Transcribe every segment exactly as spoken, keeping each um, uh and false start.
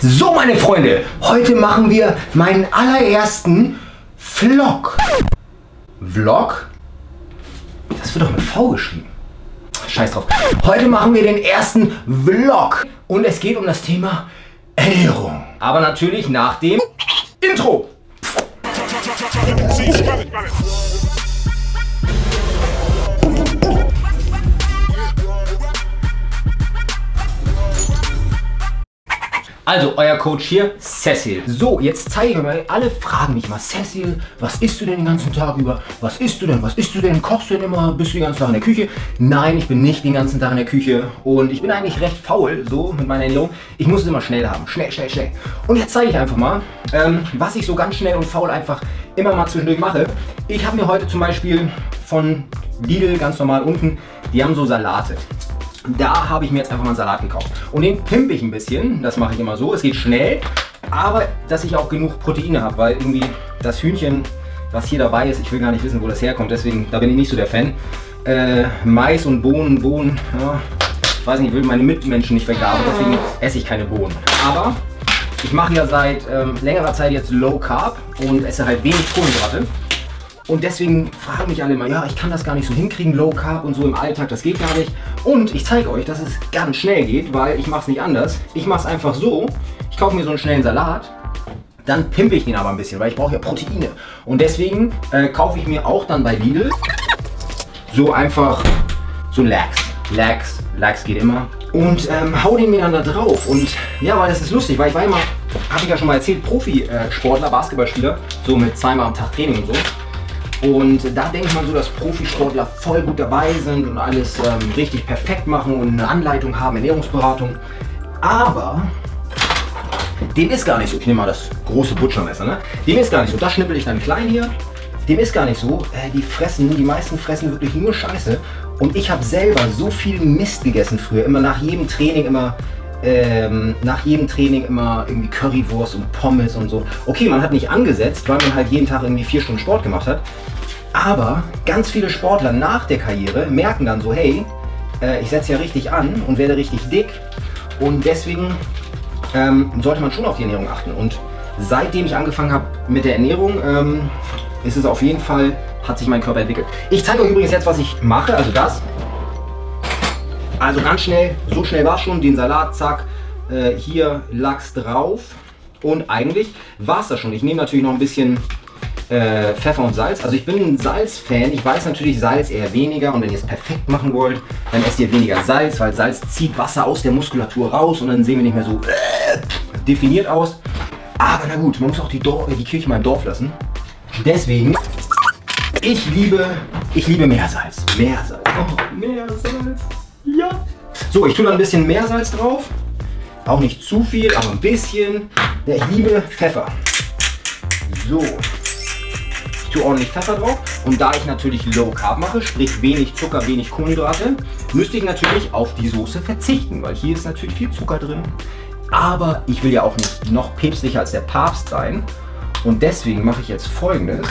So, meine Freunde, heute machen wir meinen allerersten Vlog. Vlog? Das wird doch mit V geschrieben. Scheiß drauf. Heute machen wir den ersten Vlog. Und es geht um das Thema Ernährung. Aber natürlich nach dem Intro. Also, euer Coach hier, Cecil. So, jetzt zeige ich euch mal, alle fragen mich mal, Cecil, was isst du denn den ganzen Tag über? Was isst du denn? Was isst du denn? Kochst du denn immer? Bist du den ganzen Tag in der Küche? Nein, ich bin nicht den ganzen Tag in der Küche. Und ich bin eigentlich recht faul, so, mit meiner Ernährung. Ich muss es immer schnell haben. Schnell, schnell, schnell. Und jetzt zeige ich einfach mal, ähm, was ich so ganz schnell und faul einfach immer mal zwischendurch mache. Ich habe mir heute zum Beispiel von Lidl, ganz normal unten, die haben so Salate. Da habe ich mir jetzt einfach mal einen Salat gekauft. Und den pimpe ich ein bisschen. Das mache ich immer so. Es geht schnell, aber dass ich auch genug Proteine habe, weil irgendwie das Hühnchen, was hier dabei ist, ich will gar nicht wissen, wo das herkommt. Deswegen, da bin ich nicht so der Fan. Äh, Mais und Bohnen, Bohnen, ja, ich weiß nicht, ich will meine Mitmenschen nicht vergraben. Deswegen esse ich keine Bohnen. Aber ich mache ja seit ähm, längerer Zeit jetzt Low Carb und esse halt wenig Kohlenhydrate. Und deswegen fragen mich alle immer, ja, ich kann das gar nicht so hinkriegen, Low Carb und so im Alltag, das geht gar nicht. Und ich zeige euch, dass es ganz schnell geht, weil ich mache es nicht anders. Ich mache es einfach so, ich kaufe mir so einen schnellen Salat, dann pimpe ich den aber ein bisschen, weil ich brauche ja Proteine. Und deswegen äh, kaufe ich mir auch dann bei Lidl so einfach so einen Lachs. Lachs, Lachs geht immer. Und ähm, hau den mir dann da drauf. Und ja, weil das ist lustig, weil ich war immer, habe ich ja schon mal erzählt, Profisportler, Basketballspieler, so mit zweimal am Tag Training und so. Und da denkt man so, dass Profisportler voll gut dabei sind und alles ähm, richtig perfekt machen und eine Anleitung haben, Ernährungsberatung. Aber dem ist gar nicht so. Ich nehme mal das große Butchermesser, ne? Dem ist gar nicht so. Das schnippel ich dann klein hier. Dem ist gar nicht so. Äh, die fressen, die meisten fressen wirklich nur Scheiße. Und ich habe selber so viel Mist gegessen früher. Immer nach jedem Training, immer... Ähm, nach jedem Training immer irgendwie Currywurst und Pommes und so. Okay, man hat nicht angesetzt, weil man halt jeden Tag irgendwie vier Stunden Sport gemacht hat. Aber ganz viele Sportler nach der Karriere merken dann so, hey, äh, ich setze ja richtig an und werde richtig dick. Und deswegen ähm, sollte man schon auf die Ernährung achten. Und seitdem ich angefangen habe mit der Ernährung, ähm, ist es auf jeden Fall, hat sich mein Körper entwickelt. Ich zeige euch übrigens jetzt, was ich mache, also das. Also ganz schnell, so schnell war es schon, den Salat, zack, äh, hier Lachs drauf und eigentlich war es das schon. Ich nehme natürlich noch ein bisschen äh, Pfeffer und Salz. Also ich bin ein Salz-Fan, ich weiß natürlich Salz eher weniger und wenn ihr es perfekt machen wollt, dann esst ihr weniger Salz, weil Salz zieht Wasser aus der Muskulatur raus und dann sehen wir nicht mehr so äh, definiert aus. Aber na gut, man muss auch die, Dorf, die Kirche mal im Dorf lassen. Deswegen, ich liebe, ich liebe Meersalz, Meersalz, oh, Meersalz. Ja. So, ich tue da ein bisschen Meersalz drauf. Auch nicht zu viel, aber ein bisschen. Ich liebe Pfeffer. So. Ich tue ordentlich Pfeffer drauf. Und da ich natürlich Low Carb mache, sprich wenig Zucker, wenig Kohlenhydrate, müsste ich natürlich auf die Soße verzichten, weil hier ist natürlich viel Zucker drin. Aber ich will ja auch nicht noch päpstlicher als der Papst sein. Und deswegen mache ich jetzt Folgendes.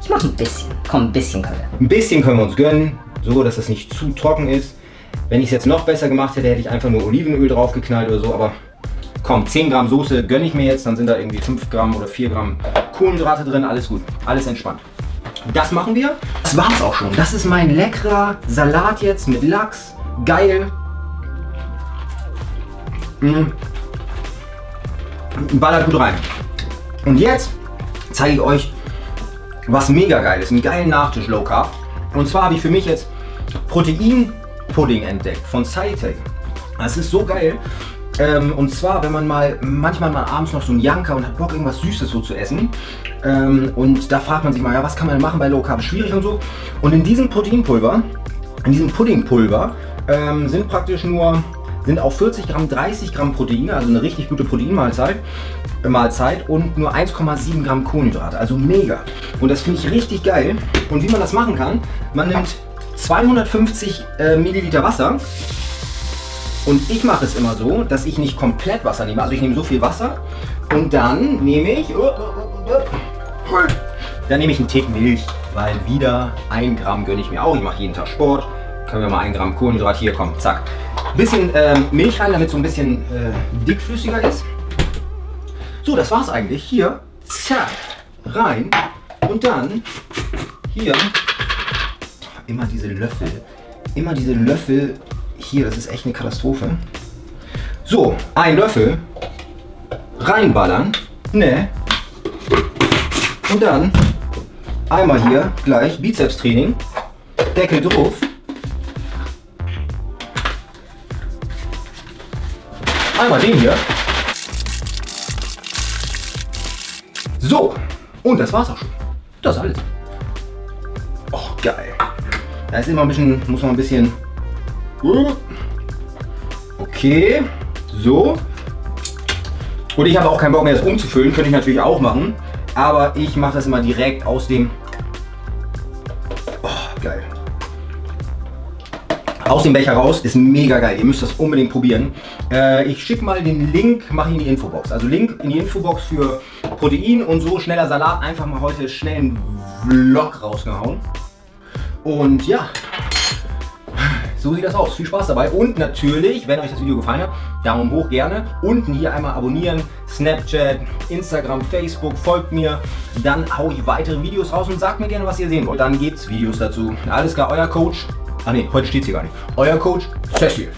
Ich mache ein bisschen. Komm, ein bisschen können wir. Ein bisschen können wir uns gönnen, so dass es nicht zu trocken ist. Wenn ich es jetzt noch besser gemacht hätte, hätte ich einfach nur Olivenöl draufgeknallt oder so, aber komm, zehn Gramm Soße gönne ich mir jetzt, dann sind da irgendwie fünf Gramm oder vier Gramm Kohlenhydrate drin, alles gut, alles entspannt. Das machen wir, das war's auch schon. Das ist mein leckerer Salat jetzt mit Lachs, geil. Mhm. Ballert gut rein. Und jetzt zeige ich euch, was mega geil ist, einen geilen Nachtisch Low Carb. Und zwar habe ich für mich jetzt Protein Pudding entdeckt von Cytec. Das ist so geil. Ähm, und zwar, wenn man mal manchmal mal abends noch so einen Janker und hat Bock, irgendwas Süßes so zu essen. Ähm, und da fragt man sich mal, ja, was kann man denn machen bei Low Carb? Schwierig und so. Und in diesem Proteinpulver, in diesem Puddingpulver, ähm, sind praktisch nur, sind auch vierzig Gramm, dreißig Gramm Proteine, also eine richtig gute Proteinmahlzeit äh, Mahlzeit und nur eins Komma sieben Gramm Kohlenhydrate. Also mega. Und das finde ich richtig geil. Und wie man das machen kann, man nimmt zweihundertfünfzig äh, Milliliter Wasser und ich mache es immer so, dass ich nicht komplett Wasser nehme, also ich nehme so viel Wasser und dann nehme ich, dann nehme ich einen Tick Milch, weil wieder ein Gramm gönne ich mir auch, ich mache jeden Tag Sport, können wir mal ein Gramm Kohlenhydrat hier, komm, zack. Bisschen äh, Milch rein, damit es so ein bisschen äh, dickflüssiger ist So, das war's eigentlich. Hier, zack, rein und dann hier immer diese Löffel. Immer diese Löffel hier, das ist echt eine Katastrophe. So, ein Löffel reinballern, ne? Und dann einmal hier gleich Bizepstraining, Deckel drauf. Einmal den hier. So, und das war's auch schon. Das ist alles. Och, geil. Da ist immer ein bisschen, muss man ein bisschen. Okay, so. Und ich habe auch keinen Bock mehr, das umzufüllen. Könnte ich natürlich auch machen. Aber ich mache das immer direkt aus dem. Oh, geil. Aus dem Becher raus, ist mega geil. Ihr müsst das unbedingt probieren. Äh, ich schicke mal den Link, mache ich in die Infobox. Also Link in die Infobox für Protein und so. Schneller Salat, einfach mal heute schnell einen Vlog rausgehauen. Und ja, so sieht das aus. Viel Spaß dabei. Und natürlich, wenn euch das Video gefallen hat, Daumen hoch gerne. Unten hier einmal abonnieren. Snapchat, Instagram, Facebook, folgt mir. Dann haue ich weitere Videos raus und sagt mir gerne, was ihr sehen wollt. Dann gibt es Videos dazu. Alles klar, euer Coach. Ah ne, heute steht es hier gar nicht. Euer Coach Cecil.